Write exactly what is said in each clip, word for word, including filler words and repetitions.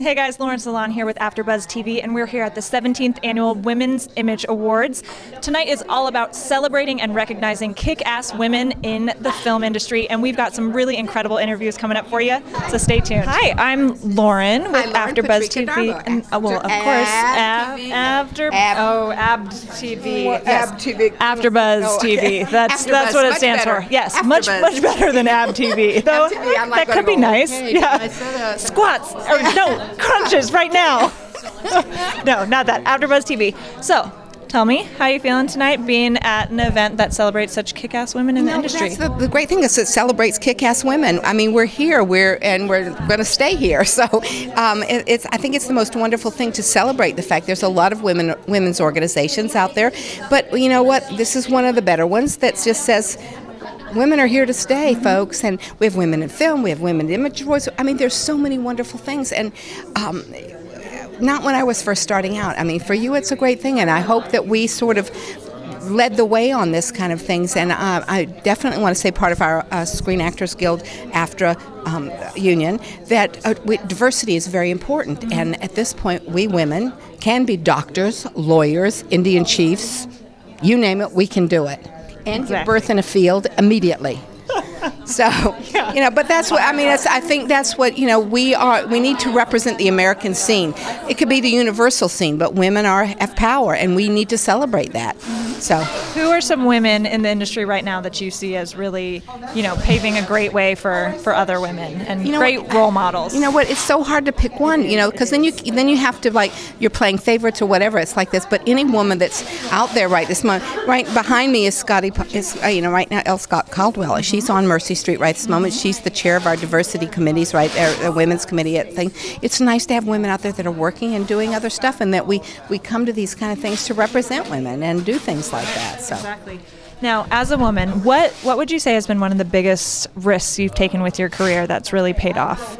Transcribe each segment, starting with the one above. Hey guys, Lauren Salaun here with AfterBuzz T V, and we're here at the seventeenth Annual Women's Image Awards. Tonight is all about celebrating and recognizing kick-ass women in the film industry, and we've got some really incredible interviews coming up for you, so stay tuned. Hi, I'm Lauren with AfterBuzz T V. Darbo, and, uh, well, of course, After Oh, Ab TV. AfterBuzz T V. That's that's what it stands for. Yes, much much better than Ab T V. Though that could be nice. Yeah, squats or no. Crunches right now. No, not that. AfterBuzz T V. So, tell me, how are you feeling tonight being at an event that celebrates such kick-ass women in no, the industry? That's the, the great thing is it celebrates kick-ass women. I mean, we're here, we're and we're going to stay here. So, um, it, it's I think it's the most wonderful thing to celebrate the fact there's a lot of women women's organizations out there, but you know what? This is one of the better ones that just says, women are here to stay, mm-hmm. folks, and we have women in film, we have women in Image Awards. I mean, there's so many wonderful things, and um, not when I was first starting out. I mean, for you, it's a great thing, and I hope that we sort of led the way on this kind of things, and uh, I definitely want to say part of our uh, Screen Actors Guild, AFTRA um, union, that uh, we, diversity is very important, mm-hmm. and at this point, we women can be doctors, lawyers, Indian chiefs, you name it, we can do it. And exactly. Give birth in a field immediately. So, yeah. you know, but that's what, I mean, that's, I think that's what, you know, we are, we need to represent the American scene. It could be the universal scene, but women are, have power, and we need to celebrate that. Mm-hmm. So, who are some women in the industry right now that you see as really, you know, paving a great way for, for other women and you know great what, role models? You know what, it's so hard to pick one, you know, because then you, then you have to, like, you're playing favorites or whatever, it's like this, but any woman that's out there right this moment, right behind me is Scotty, is, you know, right now, Elle Scott Caldwell, mm-hmm. she's on Mer Street right this moment. She's the chair of our diversity committees, right there, the women's committee at thing. It's nice to have women out there that are working and doing other stuff, and that we we come to these kind of things to represent women and do things like that. So. Exactly. Now, as a woman, what what would you say has been one of the biggest risks you've taken with your career that's really paid off?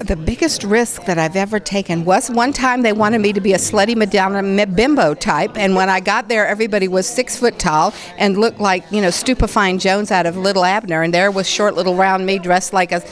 The biggest risk that I've ever taken was one time they wanted me to be a slutty Madonna bimbo type, and when I got there, everybody was six foot tall and looked like, you know, Stupefying Jones out of Little Abner, and there was short little round me dressed like a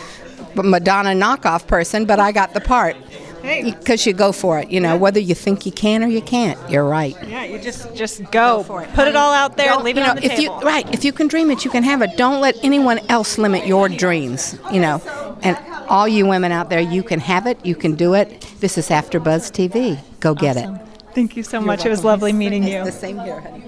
Madonna knockoff person, but I got the part. Because you go for it, you know, whether you think you can or you can't, you're right. Yeah, you just just go, go for it. Put it all out there, leave it on the table. Right, if you can dream it, you can have it. Don't let anyone else limit your dreams, you know. And all you women out there, you can have it, you can do it. This is AfterBuzz T V. Go get it. Thank you so much. It was lovely meeting you. It's the same here, honey.